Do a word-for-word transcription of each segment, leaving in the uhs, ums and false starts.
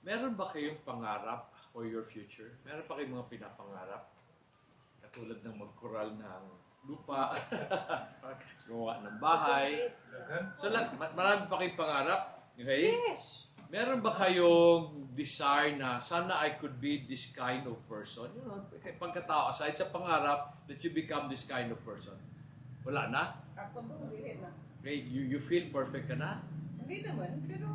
Meron ba kayong pangarap for your future? Meron pa kayong mga pinapangarap? Katulad ng magkural ng lupa, gawa ng bahay. So, marami pa kayong pangarap? Okay? Yes. Meron ba kayong desire na sana I could be this kind of person? You know, pagkatao, aside sa pangarap, that you become this kind of person. Wala na? Ako doon, hindi na. Okay, you, you feel perfect ka na? Hindi naman, pero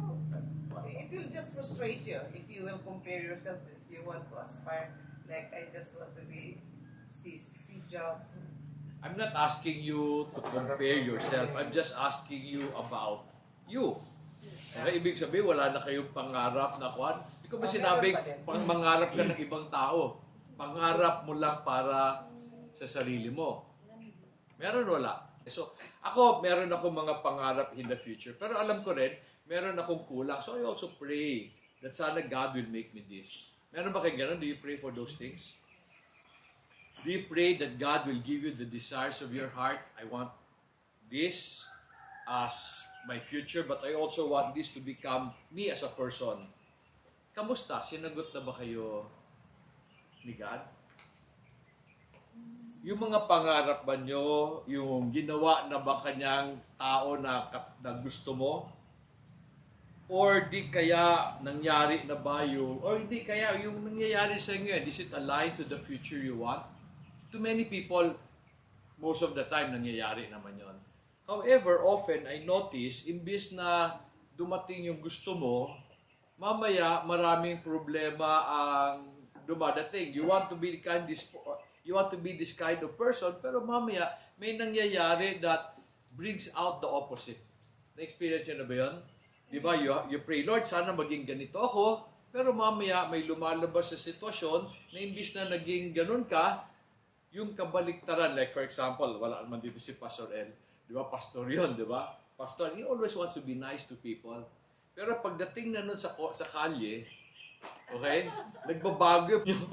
it will just frustrate you if you will compare yourself, if you want to aspire. Like, I just want to be Steve, Steve Jobs. I'm not asking you to compare yourself. I'm just asking you about you. Yes. Ibig sabihin, wala na kayong pangarap na kwan. Hindi ko ba sinabing pang mangarap ka ng ibang tao? Pangarap mo lang para sa sarili mo. Meron wala. So, ako, meron akong mga pangarap in the future. Pero alam ko rin, meron akong kulang. So, I also pray that sana God will make me this. Meron ba kayo ganun? Do you pray for those things? Do you pray that God will give you the desires of your heart? I want this as my future, but I also want this to become me as a person. Kamusta? Sinagot na ba kayo ni God? Yung mga pangarap ba nyo, yung ginawa na ba kanyang tao na, na gusto mo? Or di kaya nangyari na ba yung, or di kaya yung nangyayari sa inyo, is it aligned to the future you want? To many people, most of the time, nangyayari naman yon. However, often I notice, imbis na dumating yung gusto mo, mamaya maraming problema ang dumadating. You want to be kind this You want to be this kind of person, pero mamaya may nangyayari that brings out the opposite. Na-experience nyo na ba yun? Di ba? You, you pray, Lord, sana maging ganito ako, pero mamaya may lumalabas sa sitwasyon na imbis na naging ganun ka, yung kabaliktaran. Like for example, wala naman dito si Pastor El. Di ba? Pastor yun, di ba? Pastor, he always wants to be nice to people. Pero pagdating na nun sa, sa kalye, okay? Nagbabago yung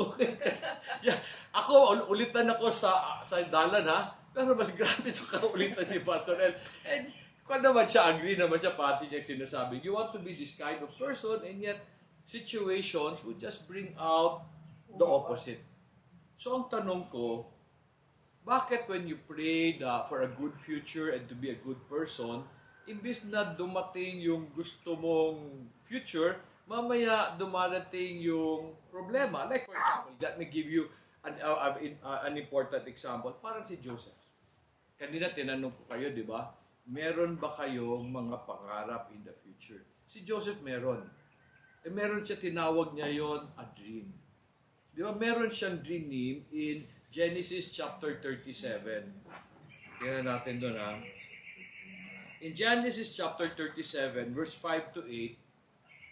yeah. Ako, ulitan ako sa, sa dalan, ha? Pero mas grabe ito ka ulitan si Pastor El. And kung naman siya, agree naman siya, pati niya sinasabi, you want to be this kind of person, and yet situations would just bring out the opposite. So ang tanong ko, bakit when you prayed uh, for a good future and to be a good person, imbis na dumating yung gusto mong future, mamaya dumarating yung problema. Like for example, let me give you an, uh, uh, an important example. Parang si Joseph. Kanina tinanong ko kayo, di ba? Meron ba kayong mga pangarap in the future? Si Joseph meron. E meron siya, tinawag niya yon a dream. Di ba? Meron siyang dream name in Genesis chapter thirty-seven. Tingnan natin doon, ha? In Genesis chapter thirty-seven, verse five to eight,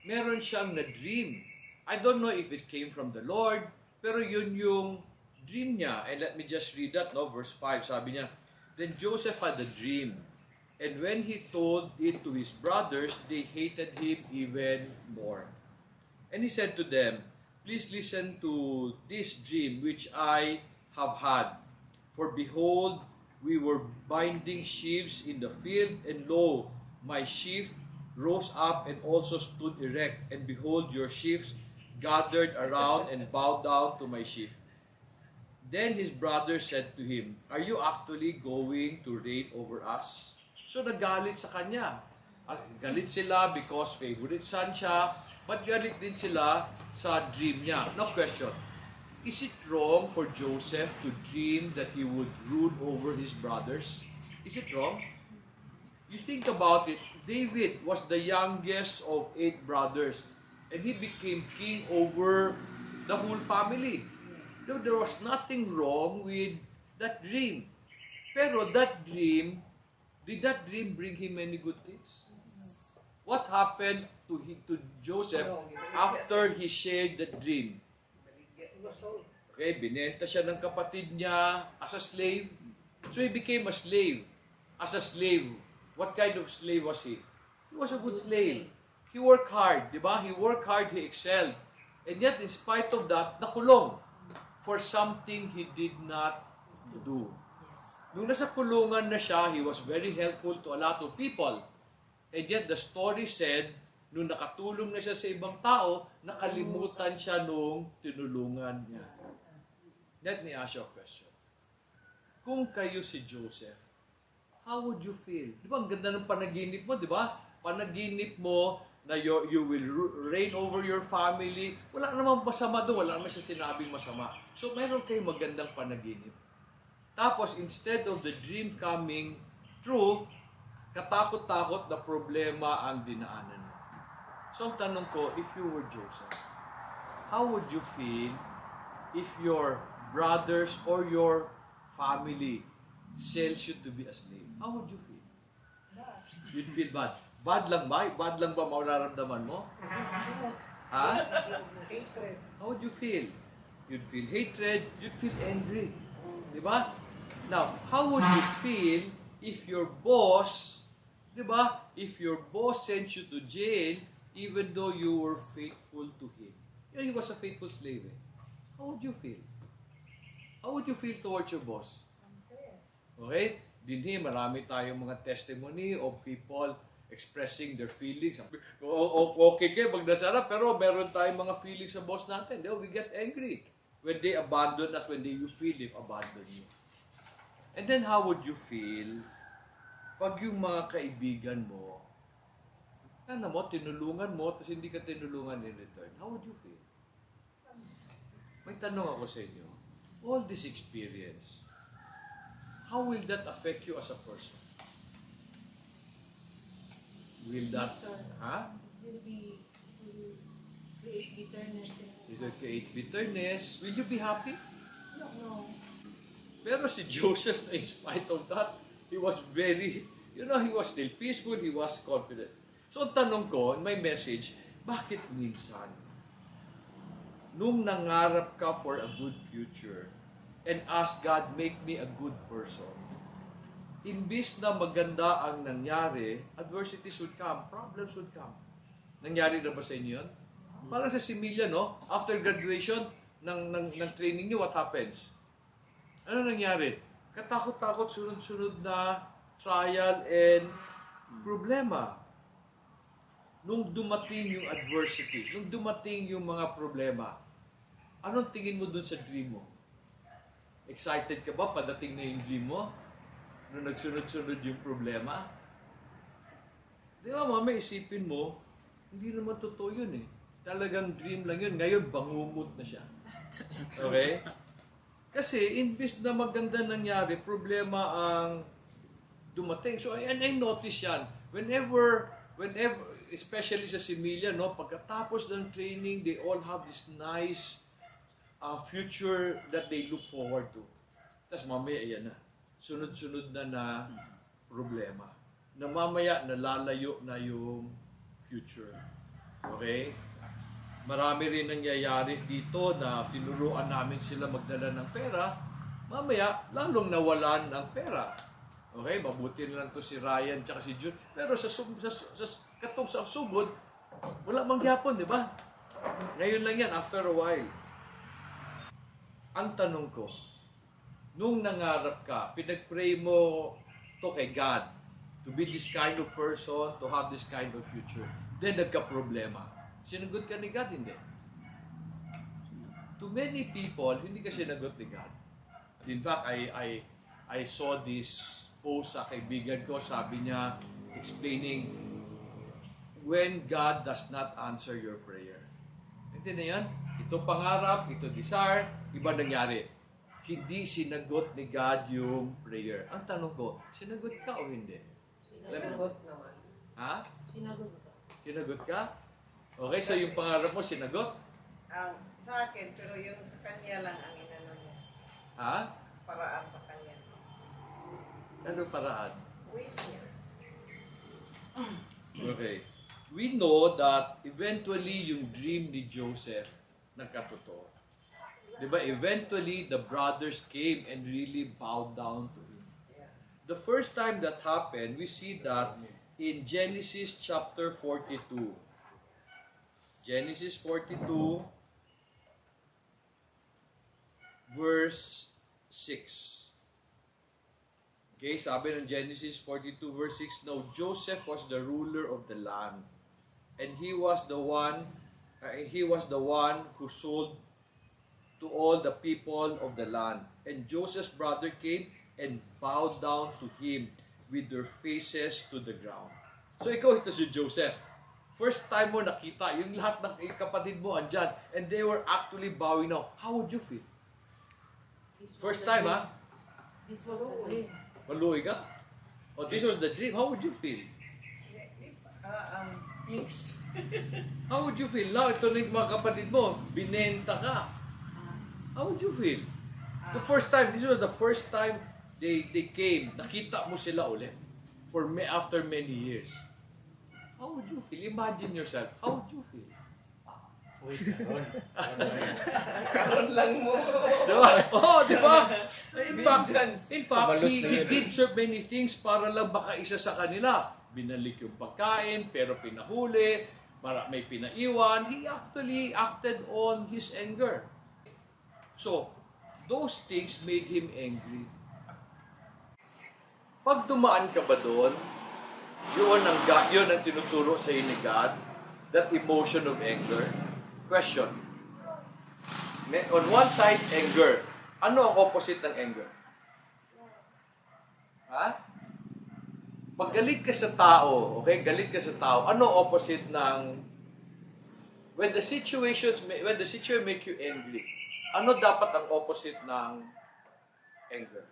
meron siyang na-dream. I don't know if it came from the Lord, pero yun yung dream niya. And let me just read that, no? Verse five, sabi niya, then Joseph had a dream, and when he told it to his brothers, they hated him even more. And he said to them, please listen to this dream which I have had. For behold, we were binding sheaves in the field, and lo, my sheaf rose up and also stood erect, and behold, your sheaves gathered around and bowed down to my sheaf. Then his brother said to him, are you actually going to reign over us? So nagalit sa kanya. At galit sila because favorite son siya, but galit din sila sa dream niya. No question. Is it wrong for Joseph to dream that he would rule over his brothers? Is it wrong? You think about it. David was the youngest of eight brothers, and he became king over the whole family. There was nothing wrong with that dream. Pero that dream, did that dream bring him any good things? What happened to, he, to Joseph after he shared the dream? Okay, binenta siya ng kapatid niya as a slave. So he became a slave. As a slave, what kind of slave was he? He was a good slave. He worked hard, di ba? He worked hard, he excelled. And yet, in spite of that, nakulong for something he did not do. Nung nasa kulungan na siya, he was very helpful to a lot of people. And yet, the story said Nung nakatulong na siya sa ibang tao, nakalimutan siya nung tinulungan niya. Let me ask you a question. Kung kayo si Joseph, how would you feel? Di ba, ang ganda ng panaginip mo, di ba? Panaginip mo na you, you will reign over your family. Wala namang masama doon, wala namang sinabing masama. So, mayroon kayong magandang panaginip. Tapos, instead of the dream coming true, katakot-takot na problema ang dinaanan mo. So, ang tanong ko, if you were Joseph, how would you feel if your brothers or your family sells you to be a slave? How would you feel? Bad. You'd feel bad. Bad lang ba? Bad lang ba maunaramdaman mo? Ha? Hatred. How would you feel? You'd feel hatred. You'd feel angry. Diba? Now, how would you feel if your boss, diba? If your boss sent you to jail, even though you were faithful to him. You know, he was a faithful slave. Eh? How would you feel? How would you feel towards your boss? Okay? Dinhi, marami tayong mga testimony of people expressing their feelings. Okay kayo, pag nasara, pero meron tayong mga feelings sa boss natin. We get angry when they abandon us, when they, you feel they've abandoned you. And then how would you feel pag yung mga kaibigan mo, ano mo, tinulungan mo, tapos hindi ka tinulungan in return? How would you feel? May tanong ako sa inyo. All this experience, how will that affect you as a person? Will that, huh? Will be, will create bitterness. It will create bitterness. Will you be happy? No, no. Pero si Joseph, in spite of that, he was very, you know, he was still peaceful, he was confident. So, tanong ko, in my message, bakit minsan, nung nangarap ka for a good future, and ask God, make me a good person, imbis na maganda ang nangyari, adversities would come, problems would come. Nangyari na ba sa inyo yun? Parang sa similya, no? After graduation ng, ng, ng training niyo, what happens? Ano nangyari? Katakot-takot, sunod-sunod na trial and problema. Nung dumating yung adversity, nung dumating yung mga problema, anong tingin mo dun sa dream mo? Excited ka ba padating na yung dream mo? Nung nagsunod-sunod yung problema? Di ba, mama, isipin mo, hindi naman totoo yun eh. Talagang dream lang yun. Ngayon, bangumot na siya. Okay? Kasi, imbis na maganda nangyari, problema ang dumating. So, and I notice yan. Whenever, whenever, especially sa similya, no, pagkatapos ng training, they all have this nice uh, future that they look forward to. Tapos mamaya, ayan na. Sunod-sunod na na problema. Na mamaya, nalalayo na yung future. Okay? Marami rin nangyayari dito na tinuruan namin sila magdala ng pera. Mamaya, lalong nawalan ng pera. Okay? Mabuti na lang to si Ryan tsaka si June. Pero sa, sa, sa katong sa sugod, wala mang yapon, di ba? Ngayon lang yan, after a while. Ang tanong ko, nung nangarap ka, pinag-pray mo to kay God, to be this kind of person, to have this kind of future. Then nagka-problema. Sinagot ka ni God? Hindi. To many people, hindi ka sinagot ni God. In fact, I, I, I saw this post sa kaibigan ko, sabi niya, explaining, when God does not answer your prayer. Hindi na yan? Ito pangarap, ito desire, iba nangyari. Hindi sinagot ni God yung prayer. Ang tanong ko, sinagot ka o hindi? Sinagot naman. Ha? Sinagot ka. Sinagot ka? Okay, so yung pangarap mo, sinagot? Um, sa akin, pero yung sa kanya lang ang inano niya. Ha? Paraan sa kanya. Ano paraan? Ways niya. Okay. We know that eventually yung dream ni Joseph nagkatotoo. Diba? Eventually, the brothers came and really bowed down to him. The first time that happened, we see that in Genesis chapter forty-two. Genesis forty-two, verse six. Okay, sabi ng Genesis forty-two, verse six, now Joseph was the ruler of the land, and he was the one uh, he was the one who sold to all the people of the land. And Joseph's brother came and bowed down to him with their faces to the ground. So ikaw, ito si Joseph. First time mo nakita, yung lahat ng kapatid mo andyan, and they were actually bowing down. How would you feel? First time, ha? This was the dream. Maluwi ka? Oh, this was the dream. How would you feel? Uh, um, mixed. How would you feel? Now, ito na yung mga kapatid mo, binenta ka. How would you feel? The first time, this was the first time they, they came, nakita mo sila ulit for me, after many years. How would you feel? Imagine yourself. How would you feel? Wait, karon. Karon lang mo. Diba? Oh, diba? In fact, in fact he, he did so many things para lang baka isa sa kanila. Binalik yung pagkain, pero pinahuli, para may pinaiwan. He actually acted on his anger. So, those things made him angry. Pag dumaan ka ba doon, yun ang, yun ang tinuturo sa iyo ni God, that emotion of anger. Question. On one side, anger. Ano ang opposite ng anger? Ha? Pag galit ka sa tao, okay, galit ka sa tao, ano opposite ng, when the situations, when the situation make you angry, ano dapat ang opposite ng anger?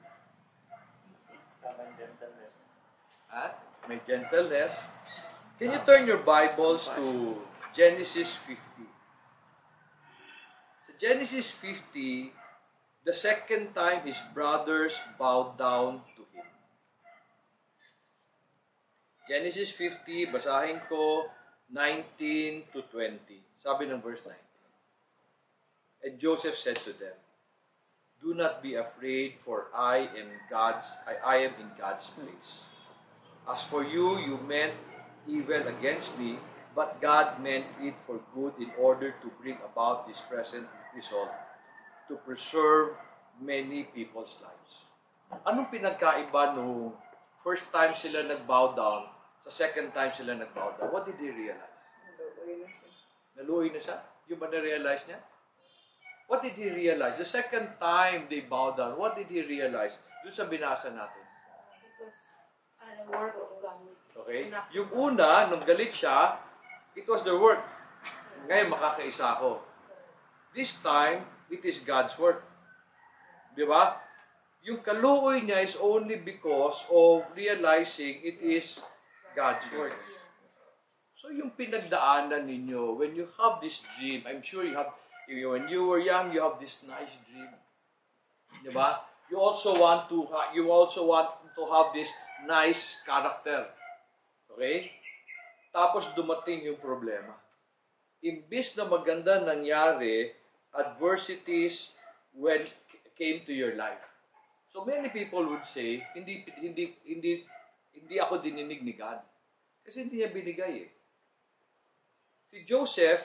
Gentleness. Ha? May gentleness. Can you turn your Bibles to Genesis fifty? So Genesis fifty, the second time his brothers bowed down to him. Genesis fifty, basahin ko, nineteen to twenty. Sabi ng verse nineteen. And Joseph said to them, "Do not be afraid, for I am God's, I, I am in God's place. As for you, you meant evil against me, but God meant it for good in order to bring about this present result, to preserve many people's lives." Anong pinagkaiba nung first time sila nag-bow down, sa second time sila nag-bow down? What did they realize? Naluoy na siya. Yung ba na-realize niya? What did he realize? The second time they bowed down, what did he realize? Doon sa binasa natin. Okay? Yung una, nung galit siya, it was their work. Ngayon, makakaisa ko. This time, it is God's work. Di ba? Yung kaluoy niya is only because of realizing it is God's work. So, yung pinagdaanan ninyo, when you have this dream, I'm sure you have, when you were young, you have this nice dream. Di ba? You also want to, you also want to have this nice character. Okay? Tapos dumating yung problema. Imbis na maganda nangyari, adversities when came to your life. So many people would say, hindi hindi hindi hindi ako dininig ni God. Kasi hindi niya binigay eh. Si Joseph,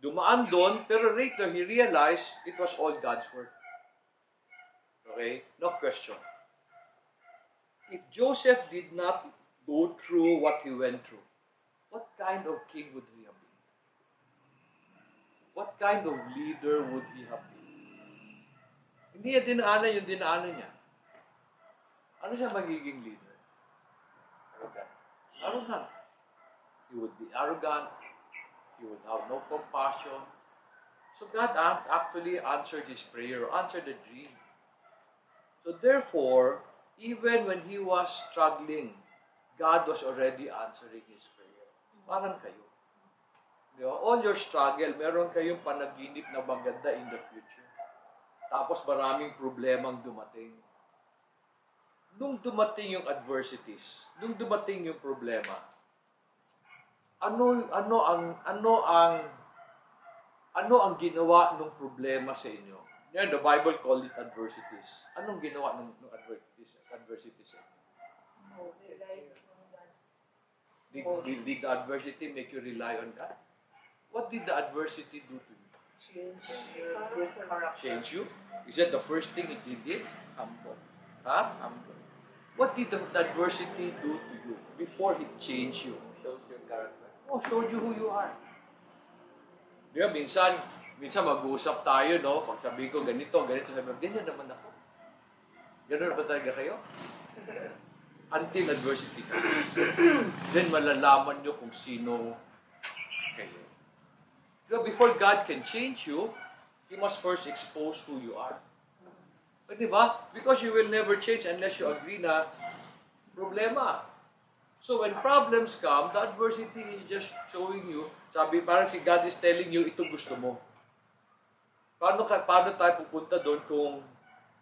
dumaan doon, pero later he realized it was all God's work. Okay? No question. If Joseph did not go through what he went through, what kind of king would he have been? What kind of leader would he have been? Hindi niya dinaanan yung dinaanan niya. Ano siya magiging leader? Arrogant. Arrogant. He would be arrogant. He would have no compassion. So God actually answered his prayer, answered the dream. So therefore, even when he was struggling, God was already answering his prayer. Parang kayo. All your struggle, meron kayong panaginip na maganda in the future. Tapos maraming problemang dumating. Nung dumating yung adversities, nung dumating yung problema, ano ano ang ano ang ano ang ginawa ng problema sa inyo? Yeah, the Bible calls it adversities. Anong ginawa ng, ng adversities? Adversities. Did, did, did the adversity make you rely on God? What did the adversity do to you? Change your good character. Change you? Is that the first thing it did? Humble. Huh? Humble. What did the, the adversity do to you before it changed you? Shows your character. Oh, ko, showed you who you are. Diba, minsan, minsan mag-uusap tayo, no? Pag sabi ko, ganito, ganito, sabi ko, ganyan naman ako. Ganun ba talaga kayo? Until adversity comes. Then malalaman nyo kung sino kayo. Diba, before God can change you, He must first expose who you are. But diba? Because you will never change unless you agree na problema. So when problems come, the adversity is just showing you, sabi, parang si God is telling you, ito gusto mo. Paano, ka, paano tayo pupunta doon kung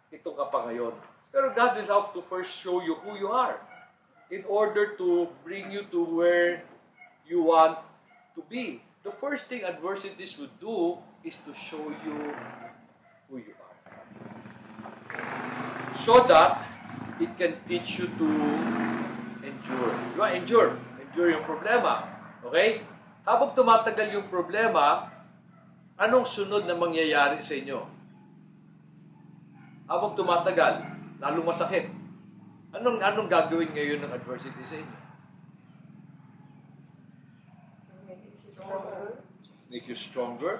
ito ka pa ngayon? Pero God will have to first show you who you are in order to bring you to where you want to be. The first thing adversities would do is to show you who you are. So that it can teach you to endure. Diba? Endure. Endure yung problema. Okay? Habang tumatagal yung problema, anong sunod na mangyayari sa inyo? Habang tumatagal, lalo masakit. Anong, anong gagawin ngayon ng adversity sa inyo? Stronger. Make you stronger.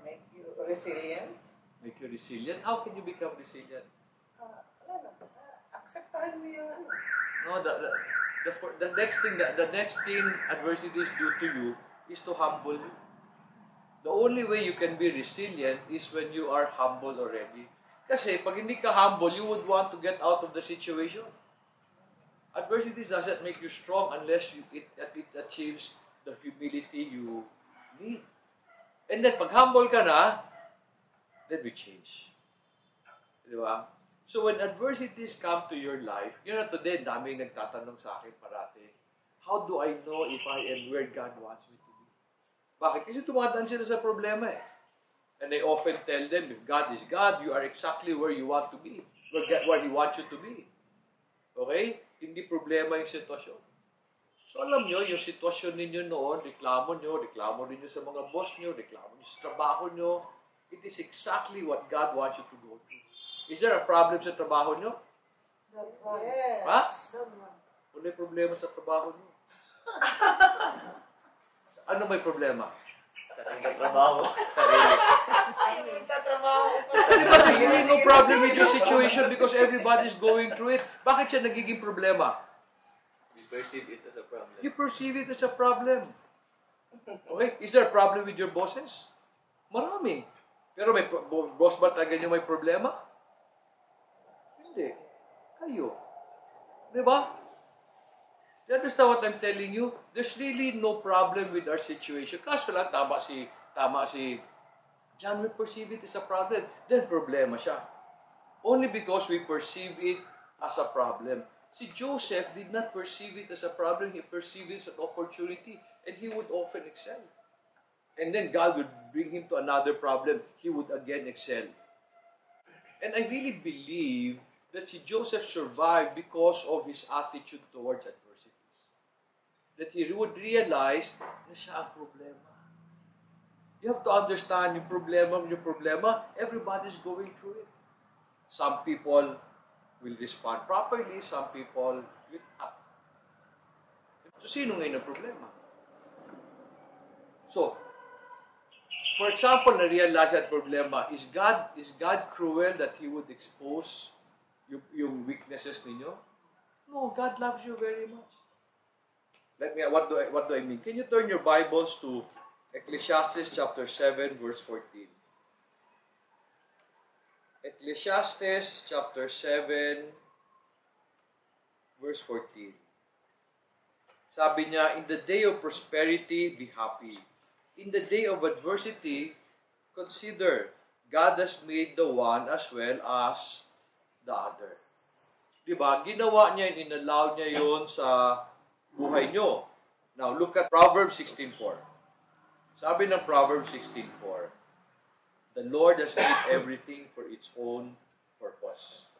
Make you resilient. Make you resilient. How can you become resilient? Uh, accept time you. No, the, the the the next thing that the next thing adversities do to you is to humble you. The only way you can be resilient is when you are humble already. Kasi pag hindi ka humble, you would want to get out of the situation. Adversities doesn't make you strong unless you, it it achieves the humility you need. And then, pag humble ka na, then we change. Diba? So, when adversities come to your life, you know, today, daming nagtatanong sa akin parati, how do I know if I am where God wants me to be? Bakit? Kasi tumadaan sila sa problema eh. And I often tell them, if God is God, you are exactly where you want to be, where, where He wants you to be. Okay? Hindi problema yung sitwasyon. So alam nyo, yung sitwasyon ninyo noon, reklamo nyo, reklamo ninyo sa mga boss nyo, reklamo nyo sa trabaho nyo, it is exactly what God wants you to go through. Is there a problem sa trabaho nyo? Yes. Ha? Wala yung problema sa trabaho nyo. Ano may problema? Sa trabaho. Sa trabaho. Diba there's really no problem with your situation because everybody's going through it? Bakit siya nagiging problema? Perceive it as a problem. You perceive it as a problem. Okay? Is there a problem with your bosses? Marami. Pero may boss ba talaga nyo may problema? Hindi. Kayo. Diba? You understand what I'm telling you? There's really no problem with our situation. Kaso lang, tama si, tama si John, we perceive it as a problem. Then problema siya. Only because we perceive it as a problem. See, Joseph did not perceive it as a problem. He perceived it as an opportunity. And he would often excel. And then God would bring him to another problem. He would again excel. And I really believe that see, Joseph survived because of his attitude towards adversities. That he would realize na siya ang problema. You have to understand yung problema, yung problema, everybody's going through it. Some people will respond properly, some people will up. So, sino ngayon ang problema? So, for example, na-realize that problema, is God, is God cruel that He would expose yung, yung weaknesses ninyo? No, God loves you very much. Let me, what do I, what do I mean? Can you turn your Bibles to Ecclesiastes chapter seven, verse fourteen? Ecclesiastes chapter seven, verse fourteen. Sabi niya, in the day of prosperity, be happy. In the day of adversity, consider, God has made the one as well as the other. Diba? Ginawa niya yun, inallow niya yun sa buhay niyo. Now, look at Proverbs sixteen four. Sabi ng Proverbs sixteen four, the Lord has made everything for its own purpose.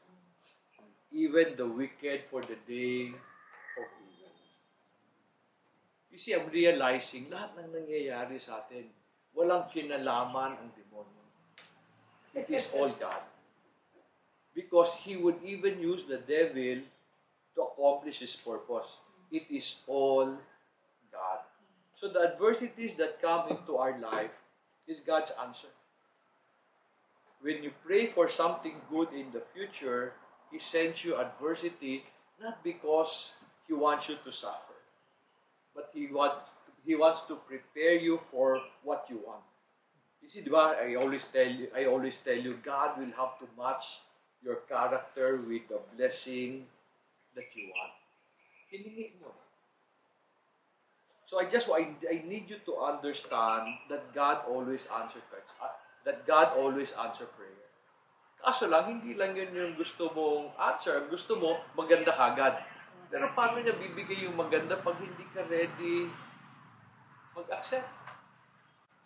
Even the wicked for the day of evil. You see, I'm realizing, lahat ng nangyayari sa atin, walang kinalaman ang demonyo. It is all God. Because He would even use the devil to accomplish His purpose. It is all God. God. So the adversities that come into our life is God's answer. When you pray for something good in the future, He sends you adversity not because He wants you to suffer, but He wants He wants to prepare you for what you want. You see, I always tell you, I always tell you, God will have to match your character with the blessing that you want. Hiningi mo. So I just I, I need you to understand that God always answers uh, that God always answers prayer. Kaso lang hindi lang yun yung gusto mong answer, gusto mo maganda agad. Pero paano niya bibigay yung maganda pag hindi ka ready mag-accept?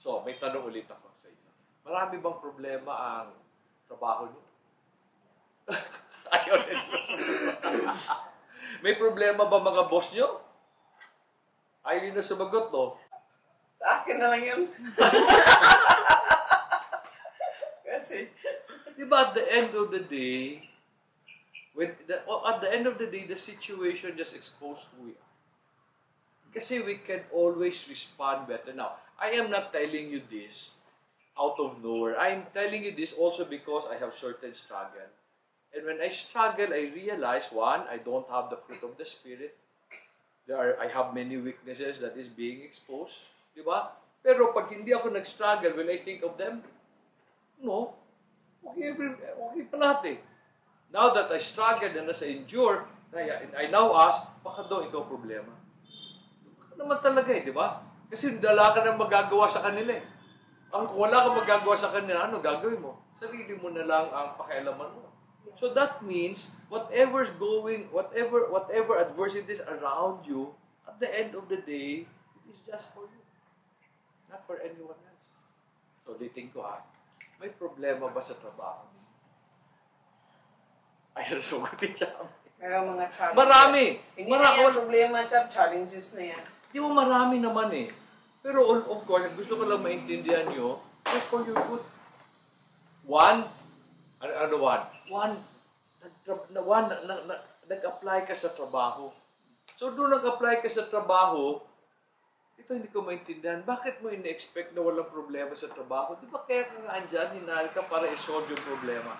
So, may tanong ulit ako sa inyo. Marami bang problema ang trabaho niyo? Ayaw na May problema ba mga boss niyo? Ayaw yun na sumagot, no? Sa akin na lang yun. Kasi, diba at the end of the day, when the, at the end of the day, the situation just exposed who we are. Kasi we can always respond better. Now, I am not telling you this out of nowhere. I am telling you this also because I have certain struggle. And when I struggle, I realize, one, I don't have the fruit of the Spirit. There are, I have many weaknesses that is being exposed. Diba? Pero pag hindi ako nag-struggle, when I think of them, no, okay, okay pa lahat eh. Now that I struggle and as I endure, and I now ask, baka daw ikaw problema? Baka naman talaga eh, di ba? Kasi wala ka nang magagawa sa kanila eh. Ang wala kang magagawa sa kanila, ano gagawin mo? Sarili mo na lang ang pakialaman mo. So that means, whatever's going, whatever whatever adversities around you, at the end of the day, it is just for you. Not for anyone else. So dating ko ha, may problema ba sa trabaho? Ay, nasugutin siya. Mayroon mga challenges. Marami. Hindi Mara na yan problema, Chab. Challenges na yan. Hindi mo marami naman eh. Pero all of course, gusto ko lang maintindihan nyo, just for your good. One, ano, ano one? One, na, one na, na, na, nag-apply ka sa trabaho. So, doon nag-apply ka sa trabaho, ito hindi ko maintindihan. Bakit mo in-expect na walang problema sa trabaho? Di ba kaya kung andyan, hinahal ka para isolve yung problema?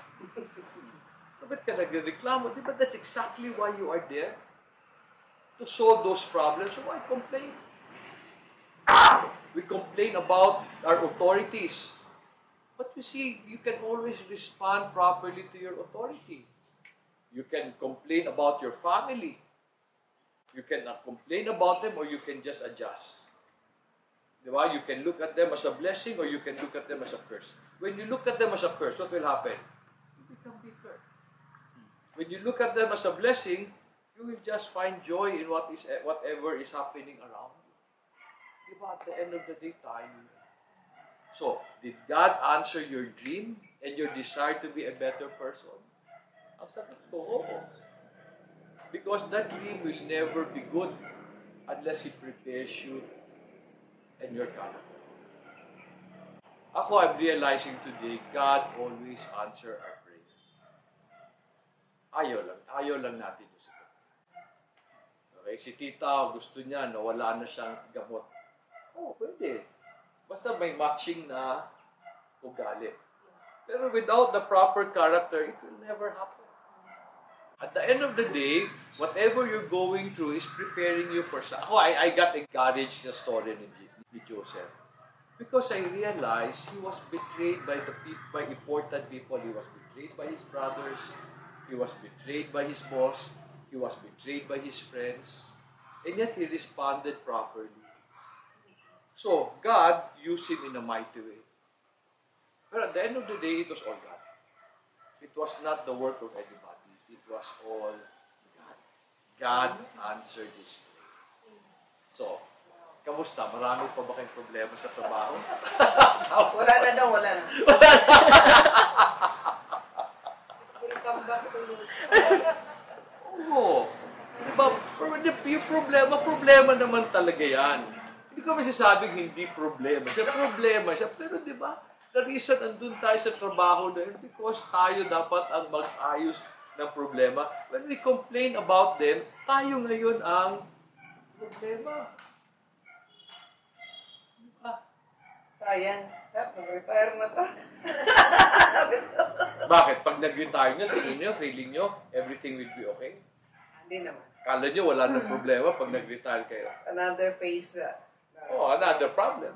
So, ba't ka nagreklamo? Di ba that's exactly why you are there? To solve those problems. So, why complain? We complain about our authorities. But you see, you can always respond properly to your authority. You can complain about your family. You cannot complain about them or you can just adjust. Diba? You can look at them as a blessing or you can look at them as a curse. When you look at them as a curse, what will happen? You become bitter. When you look at them as a blessing, you will just find joy in what is whatever is happening around you. Diba? At the end of the day, tayo. So, did God answer your dream and your desire to be a better person? Ang sagot ko, oo. Because that dream will never be good unless He prepares you and your character. Ako, I'm realizing today, God always answers our prayer. Ayaw lang. Ayaw lang natin yung sagot. Okay, si tita, gusto niya, nawala na siyang gamot. Oo, oh, pwede. Basta may matching na ugali. Pero without the proper character, it will never happen. At the end of the day, whatever you're going through is preparing you for something. Oh, I, I got encouraged in the story with Joseph. Because I realized he was betrayed by the by important people. He was betrayed by his brothers. He was betrayed by his boss. He was betrayed by his friends. And yet he responded properly. So, God used him in a mighty way. But at the end of the day, it was all God. It was not the work of anybody. It was all God. God answered His prayer. So, kamusta? Marami pa ba kayong problema sa trabaho? Wala na daw, wala na. Oo. Diba? Yung problema, problema naman talaga yan. Hindi ko masasabing hindi problema. Siya problema siya. Pero diba, the reason andun tayo sa trabaho na yun because tayo dapat ang mag-ayos ng problema. When we complain about them, tayo ngayon ang problema. Sayang, Chap, nag-retire na to. Bakit? Pag nag-retire nyo, tingin nyo, feeling nyo, everything will be okay? Hindi naman. Kala nyo wala nang problema pag nag-retire kayo. It's another phase. Uh, oh, another problem.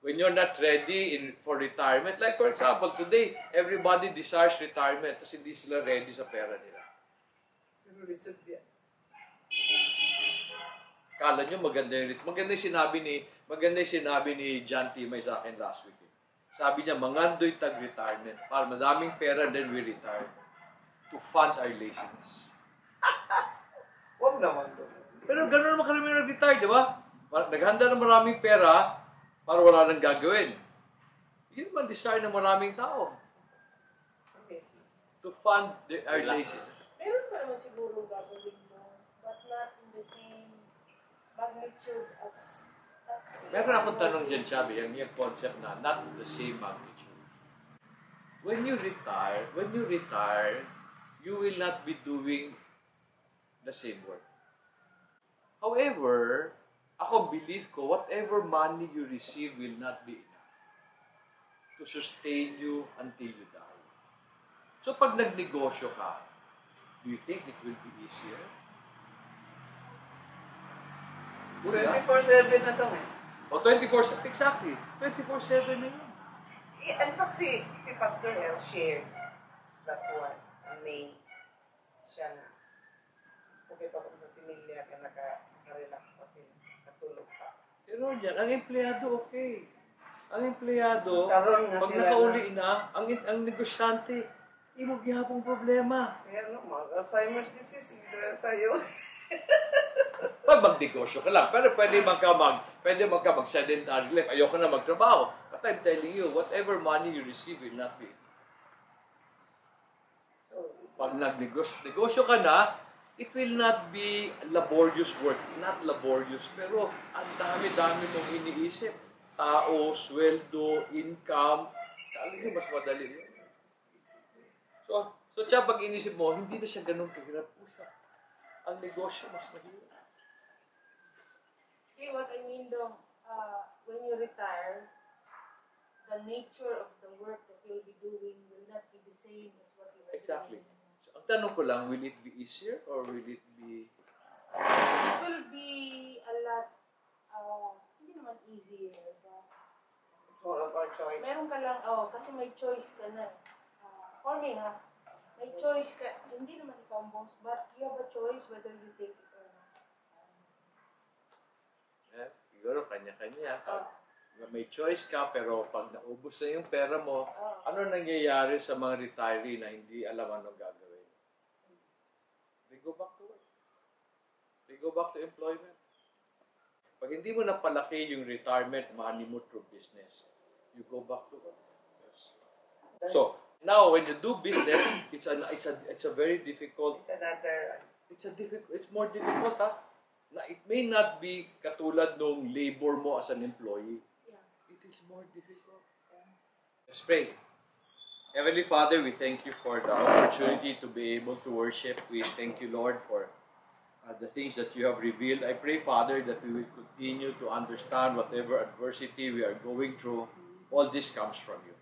When you're not ready in for retirement, like for example, today, everybody desires retirement kasi hindi sila ready sa pera nila. Kala nyo maganda yun. Maganda yung sinabi ni, maganda yung sinabi ni John Timay sa akin last week. Sabi niya, mangandoy tag-retirement. Para madaming pera, then we retire. To fund our laziness. Huwag naman doon. Pero gano'n naman karami yung nag-retire, di ba? Naghanda ng maraming pera, para wala nang gagawin. Yun naman desire ng maraming tao. Okay. To fund the relations. Meron pa naman siguro gagawin mo, but not in the same magnitude as... as meron akong tanong dyan, Chabi, yung yung concept na not in the same magnitude. When you retire, when you retire, you will not be doing the same work. However, ako, believe ko, whatever money you receive will not be enough to sustain you until you die. So, pag nagnegosyo ka, do you think it will be easier? twenty-four seven na ito eh. O, twenty-four seven, exactly. twenty-four seven na yun. In fact, si, si Pastor El shared that one. And may siya na. Okay pa kung sa similya ka naka-relax kasi natulog ka. Pero yan, ang empleyado okay. Ang empleyado, karon nga pag nakauli na, ang, ang negosyante, imugihapong problema. Kaya no, mag-Alzheimer's disease, hindi sa'yo. Pag mag-negosyo ka lang, pero pwede man ka mag, pwede man ka mag-sedentary life, ayaw ka na magtrabaho. But I'm telling you, whatever money you receive will not be. Pag nag-negosyo ka na, it will not be laborious work. Not laborious, pero ang dami-dami mong iniisip. Tao, sweldo, income. Talagang mas madali. So, so siya, pag inisip mo, hindi na siya ganun kahirap po siya. Ang negosyo, mas mahirap. See, what I mean, though, uh, when you retire, the nature of the work that you'll be doing will not be the same as what you were exactly. doing. Ang tanong ko lang, will it be easier or will it be... It will be a lot, uh, hindi naman easier. But it's all about choice. Meron ka lang, oh, kasi may choice ka na. Uh, for me, ha? May yes. choice ka, hindi naman ikaw boss, but you have a choice whether you take it or not. Eh, siguro kanya-kanya. Uh, may choice ka, pero pag naubos na yung pera mo, oh. ano nangyayari sa mga retiree na hindi alam anong gagawin? They go back to work. They go back to employment. Pag hindi mo napalaki yung retirement money mo through business, you go back to work. Yes. So, now when you do business, it's a, it's a, it's a very difficult... It's another... It's, a difficult, it's more difficult, ha? Na it may not be katulad nung labor mo as an employee. It is more difficult. Let's pray. Heavenly Father, we thank you for the opportunity to be able to worship. We thank you, Lord, for uh, the things that you have revealed. I pray, Father, that we will continue to understand whatever adversity we are going through. All this comes from you.